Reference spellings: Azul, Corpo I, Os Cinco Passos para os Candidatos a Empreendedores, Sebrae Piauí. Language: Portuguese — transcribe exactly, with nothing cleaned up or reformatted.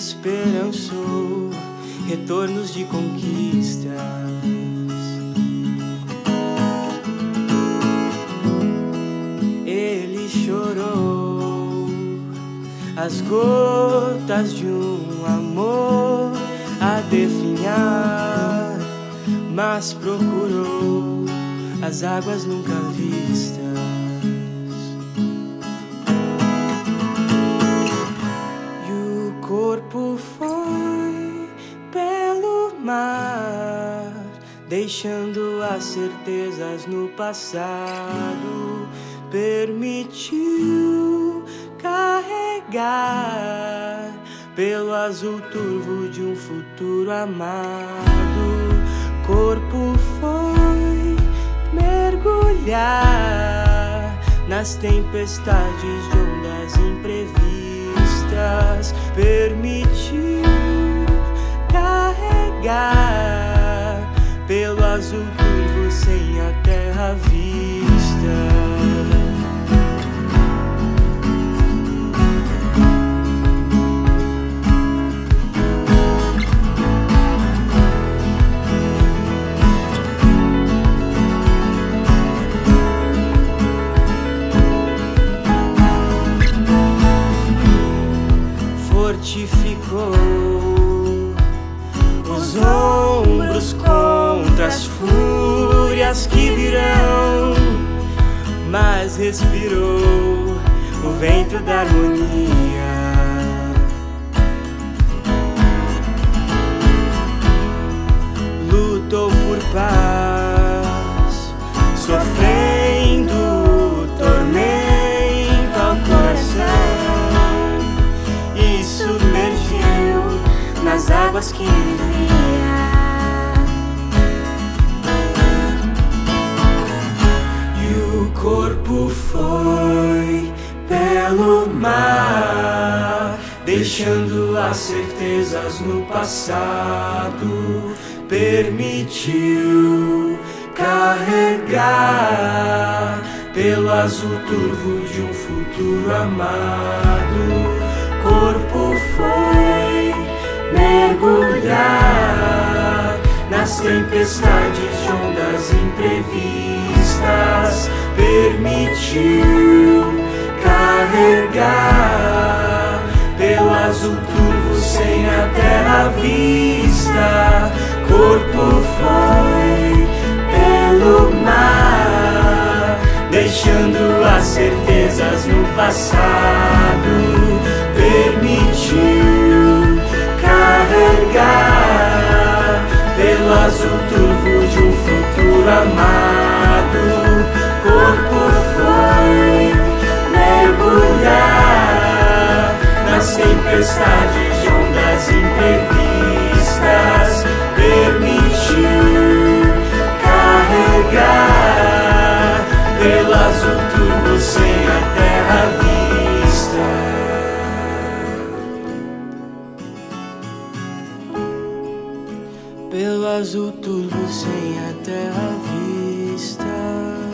esperançou retornos de conquistas. Ele chorou as gotas de um amor a definhar, mas procurou as águas nunca vistas. Deixando as certezas no passado, permitiu carregar pelo azul turvo de um futuro amado. Corpo foi mergulhar nas tempestades de ondas imprevistas, permitiu carregar pelo azul turvo sem a terra à vista. Fortificou os ombros contra as fúrias que virão, mas respirou o vento da harmonia. Lutou por paz, sofrendo o tormento ao coração, e submergiu nas águas que vivia. Foi pelo mar, deixando as certezas no passado, permitiu carregar pelo azul turvo de um futuro amado. Corpo foi mergulhar nas tempestades de ondas imprevistas, permitiu carregar pelo azul turvo sem a terra à vista. Corpo foi pelo mar, deixando as certezas no passado, permitiu carregar pelo azul turvo de um futuro amado. Corpo foi mergulhar nas tempestades de ondas imprevistas, permitiu carregar pelo azul turvo sem a terra à vista. Pelo azul turvo sem a terra à vista.